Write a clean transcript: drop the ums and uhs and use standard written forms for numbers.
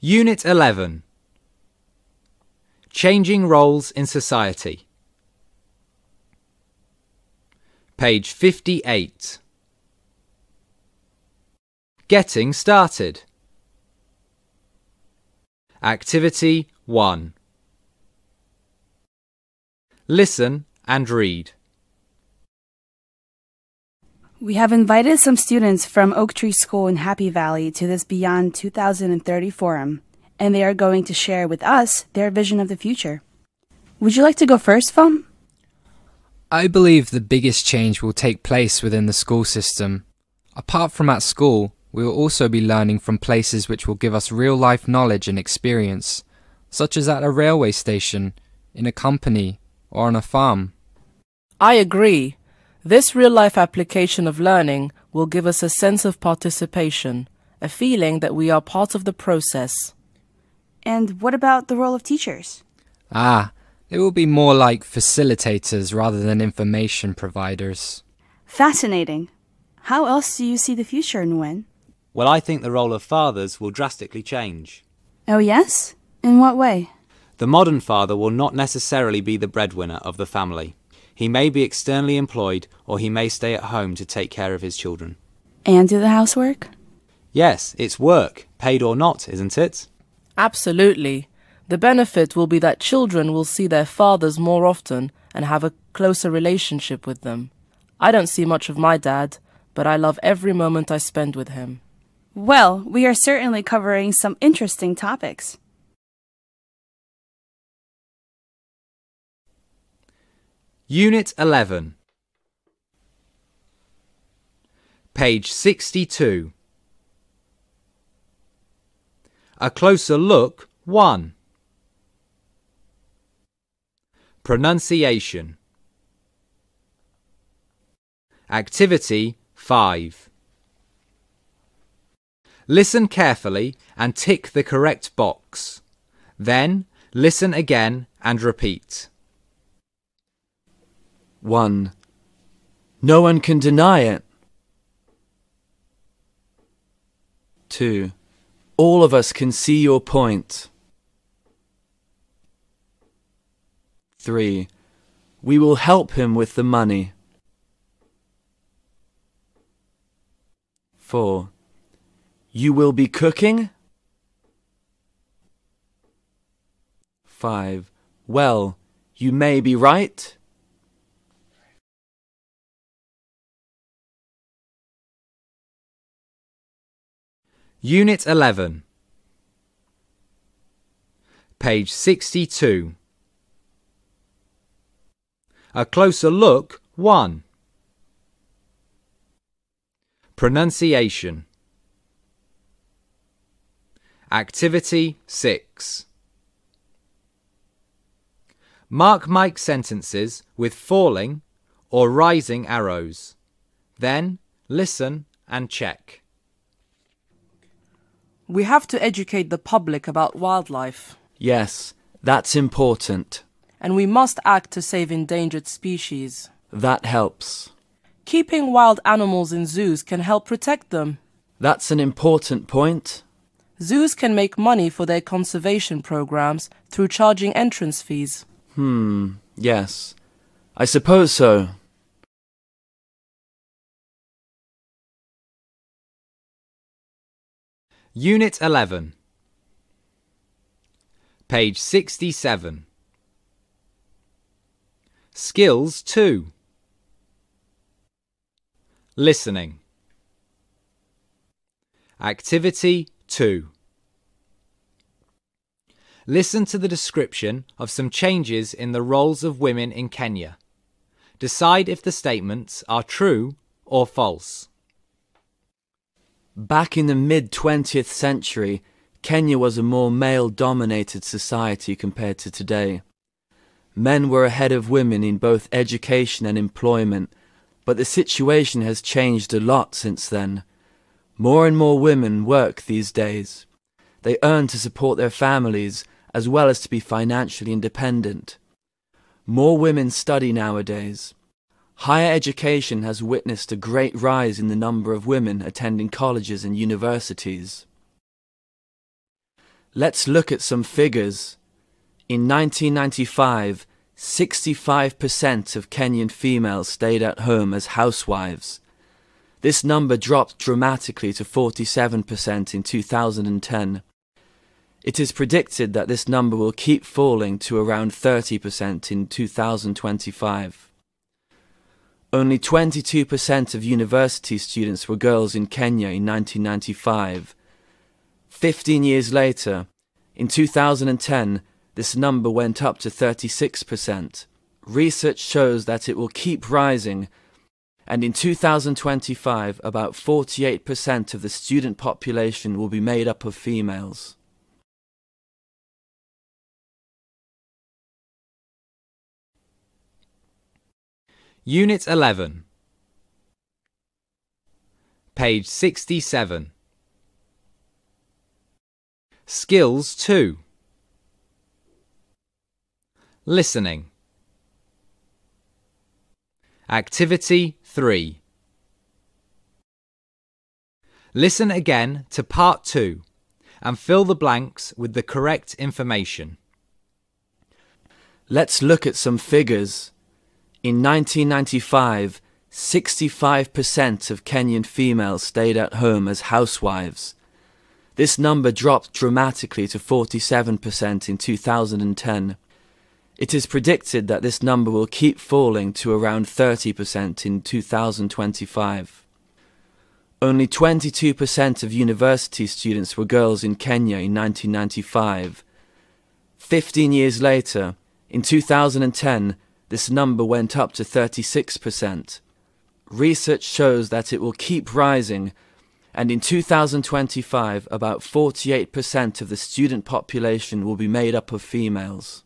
Unit 11. Changing Roles in Society. Page 58. Getting started. Activity 1. Listen and read. We have invited some students from Oaktree School in Happy Valley to this Beyond 2030 forum, and they are going to share with us their vision of the future. Would you like to go first, Fum? I believe the biggest change will take place within the school system. Apart from at school, we will also be learning from places which will give us real-life knowledge and experience, such as at a railway station, in a company, or on a farm. I agree. This real-life application of learning will give us a sense of participation, a feeling that we are part of the process. And what about the role of teachers? They will be more like facilitators rather than information providers. Fascinating. How else do you see the future, Nguyen? Well, I think the role of fathers will drastically change. Oh yes? In what way? The modern father will not necessarily be the breadwinner of the family. He may be externally employed, or he may stay at home to take care of his children. And do the housework? Yes, it's work, paid or not, isn't it? Absolutely. The benefit will be that children will see their fathers more often and have a closer relationship with them. I don't see much of my dad, but I love every moment I spend with him. Well, we are certainly covering some interesting topics. Unit 11. Page 62. A Closer Look 1. Pronunciation. Activity 5. Listen carefully and tick the correct box. Then listen again and repeat. 1. No one can deny it. 2. All of us can see your point. 3. We will help him with the money. 4. You will be cooking? 5. Well, you may be right. Unit 11. Page 62. A Closer Look 1. Pronunciation. Activity 6. Mark Mike sentences with falling or rising arrows. Then listen and check. We have to educate the public about wildlife. Yes, that's important. And we must act to save endangered species. That helps. Keeping wild animals in zoos can help protect them. That's an important point. Zoos can make money for their conservation programs through charging entrance fees. Yes. I suppose so. Unit 11. Page 67. Skills 2. Listening. Activity 2. Listen to the description of some changes in the roles of women in Kenya. Decide if the statements are true or false. Back in the mid-20th century, Kenya was a more male-dominated society compared to today. Men were ahead of women in both education and employment, but the situation has changed a lot since then. More and more women work these days. They earn to support their families, as well as to be financially independent. More women study nowadays. Higher education has witnessed a great rise in the number of women attending colleges and universities. Let's look at some figures. In 1995, 65% of Kenyan females stayed at home as housewives. This number dropped dramatically to 47% in 2010. It is predicted that this number will keep falling to around 30% in 2025. Only 22% of university students were girls in Kenya in 1995. 15 years later, in 2010, this number went up to 36%. Research shows that it will keep rising, and in 2025, about 48% of the student population will be made up of females. Unit 11, page 67. Skills 2. Listening. Activity 3. Listen again to part 2 and fill the blanks with the correct information. Let's look at some figures. In 1995, 65% of Kenyan females stayed at home as housewives. This number dropped dramatically to 47% in 2010. It is predicted that this number will keep falling to around 30% in 2025. Only 22% of university students were girls in Kenya in 1995. 15 years later, in 2010, this number went up to 36%. Research shows that it will keep rising, and in 2025, about 48% of the student population will be made up of females.